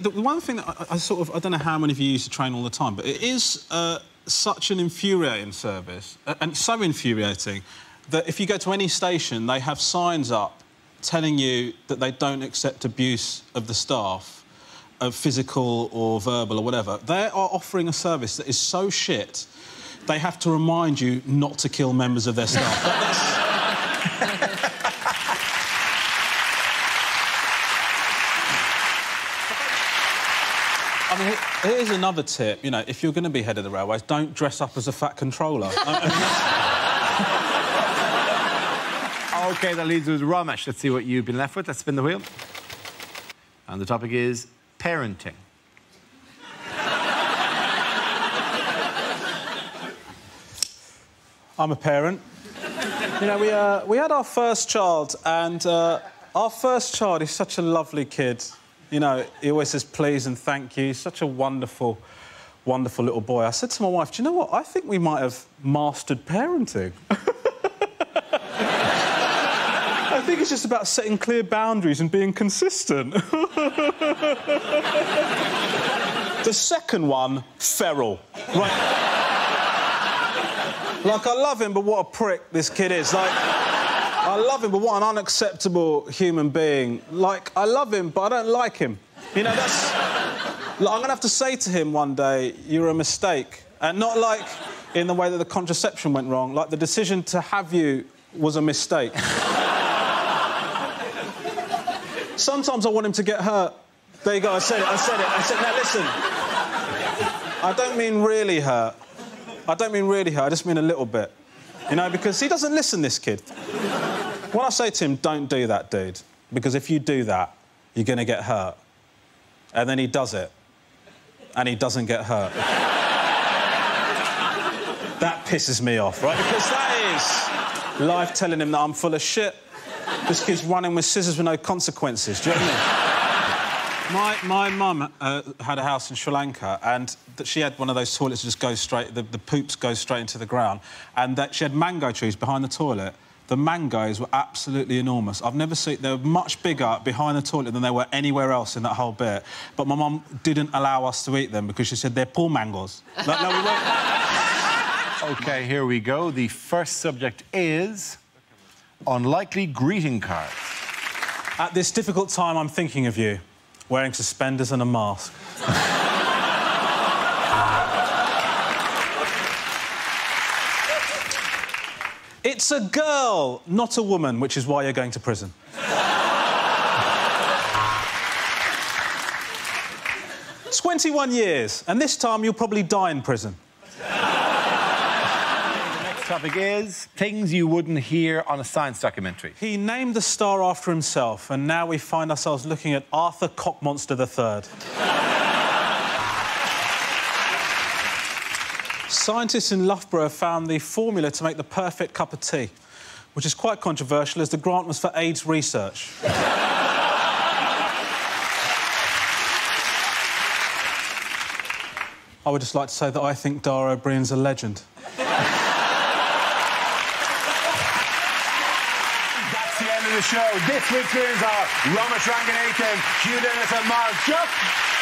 The one thing that I don't know how many of you used to train all the time, but it is such an infuriating service, and it's so infuriating that if you go to any station, they have signs up telling you that they don't accept abuse of the staff, of physical or verbal or whatever. They are offering a service that is so shit, they have to remind you not to kill members of their staff. That's... I mean, here's another tip, you know, if you're going to be head of the railways, don't dress up as a fat controller. OK, that leaves us with Romesh. Let's see what you've been left with. Let's spin the wheel. And the topic is parenting. I'm a parent. You know, we had our first child, and our first child is such a lovely kid. You know, he always says please and thank you. Such a wonderful, wonderful little boy. I said to my wife, do you know what? I think we might have mastered parenting. I think it's just about setting clear boundaries and being consistent. The second one, feral. Right. Like, I love him, but what a prick this kid is. Like... I love him, but what an unacceptable human being. Like, I love him, but I don't like him. You know, that's... Like, I'm going to have to say to him one day, you're a mistake. And not, like, in the way that the contraception went wrong. Like, the decision to have you was a mistake. Sometimes I want him to get hurt. There you go, I said it. Now, listen. I don't mean really hurt. I don't mean really hurt, I just mean a little bit. You know, because he doesn't listen, this kid. When I say to him, don't do that, dude, because if you do that, you're going to get hurt. And then he does it. And he doesn't get hurt. That pisses me off, right? Because that is life telling him that I'm full of shit. This kid's running with scissors with no consequences, do you know what I mean? My mum had a house in Sri Lanka, and she had one of those toilets that just goes straight... The poops go straight into the ground, and that she had mango trees behind the toilet. The mangoes were absolutely enormous. I've never seen... They were much bigger behind the toilet than they were anywhere else in that whole bit. But my mum didn't allow us to eat them because she said, they're poor mangoes. Like, no, we won't. OK, here we go. The first subject is... unlikely greeting cards. At this difficult time, I'm thinking of you. Wearing suspenders and a mask. It's a girl, not a woman, which is why you're going to prison. "21 years, and this time you'll probably die in prison." The next topic is things you wouldn't hear on a science documentary. He named the star after himself, and now we find ourselves looking at Arthur Cockmonster III. Scientists in Loughborough found the formula to make the perfect cup of tea, which is quite controversial as the grant was for AIDS research. I would just like to say that I think Dara O'Brien's a legend. Show. This week's winners are Romesh Ranganathan, Hugh Dennis and Mark Jupp.